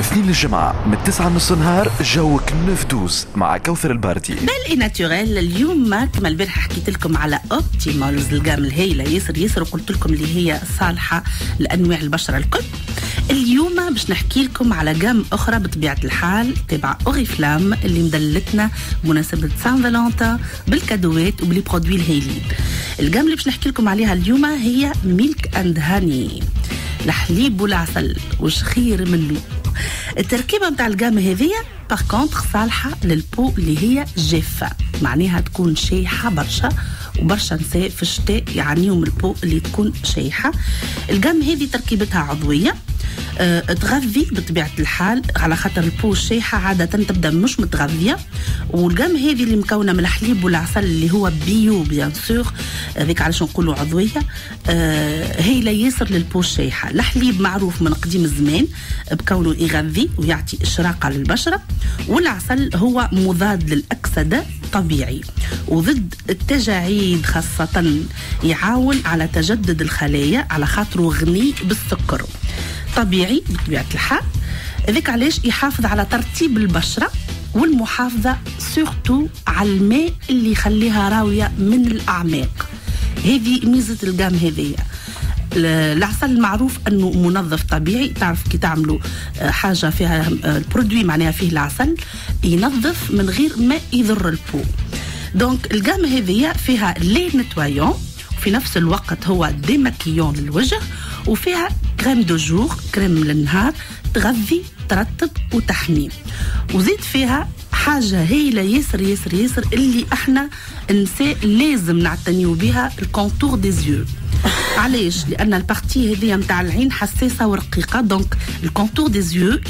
يوم اثنين الجمعة من 9:30 نهار جو كنف دوز مع كوثر الباردي. بل ناتوريل اليوم كما البارحة حكيت لكم على اوبتيمالز القام الهايلة ياسر ياسر، وقلت لكم اللي هي صالحة لأنواع البشرة الكل. اليوم باش نحكي لكم على قام أخرى بطبيعة الحال تبع أوريفلام اللي مدلتنا بمناسبة سان فالونتان بالكادوات وبلي برودوي الهايلين. القام اللي باش نحكي لكم عليها اليوم هي ميلك أند هاني، الحليب والعسل وش خير منه. التركيبه متاع القام هذيا باغ كونتخ صالحه للبو اللي هي جافه، معناها تكون شايحه برشا، وبرشا نساء في الشتاء يعنيهم البو اللي تكون شايحه. القام هذه تركيبتها عضويه، تغذي بطبيعه الحال على خاطر البو الشايحه عاده تبدا مش متغذيه. والقام هذه اللي مكونه من الحليب والعسل اللي هو بيو بيان سور، هذيك علاش نقولوا عضويه، هي لا ياسر للبو الشايحه. الحليب معروف من قديم الزمان بكونه يغذي ويعطي اشراقه للبشره، والعسل هو مضاد للاكسده طبيعي وضد التجاعيد خاصه، يعاون على تجدد الخلايا على خاطره غني بالسكر طبيعي بطبيعه الحال. هذاك علاش يحافظ على ترطيب البشره والمحافظه سورتو على الماء اللي يخليها راويه من الاعماق. هذه ميزه القام هذيا. العسل معروف انه منظف طبيعي، تعرف كي تعملوا حاجه فيها البرودوي معناها فيه العسل ينظف من غير ما يضر البو. دونك القام هذيا فيها لي نتوايون وفي نفس الوقت هو ديماكيون للوجه، وفيها كريم دو جور كريم للنهار تغذي ترطب وتحمي، وزيد فيها حاجه هايله ياسر ياسر ياسر اللي احنا النساء لازم نعتنيو بها، الكونتور دي زيو. علاش؟ لان البارتي هذه نتاع العين حساسه ورقيقه، دونك الكونتور دي زيو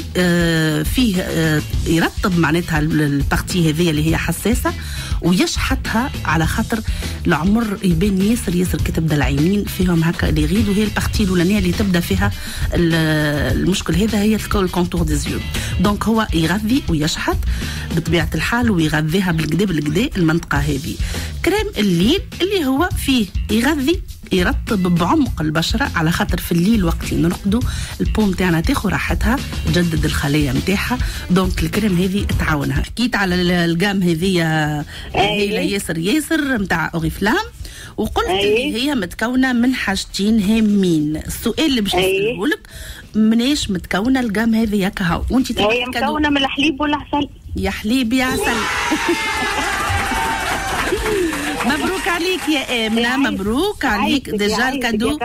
فيه يرطب معناتها البارتي هذه اللي هي حساسه ويشحطها على خاطر العمر يبان ياسر ياسر كي تبدا العينين فيهم هكا لي غيد، وهي البارتي الاولانيه اللي تبدا فيها المشكل هذا هي الكونتور دي زيو. دونك هو يغذي ويشحط بطبيعه الحال ويغذيها بالكدا بالكدا المنطقه هذه. كريم الليل اللي هو فيه يغذي يرطب بعمق البشره على خاطر في الليل وقت اللي نرقدوا البو نتاعنا تاخذ راحتها تجدد الخلايا نتاعها، دونك الكريم هذه تعاونها. حكيت على القام هذه هي ياسر ياسر نتاع اوريفلام، وقلت اللي هي متكونه من حاجتين هامين. السؤال اللي باش نساله لك مناش متكونه القام هذه كهو وانت تحكي؟ هي مكونه من الحليب والعسل. يا حليب يا عسل. مبروك عليك يا آمنة، مبروك عليك، ديجا الكادو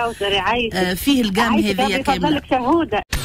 فيه القام هذيا كاملة.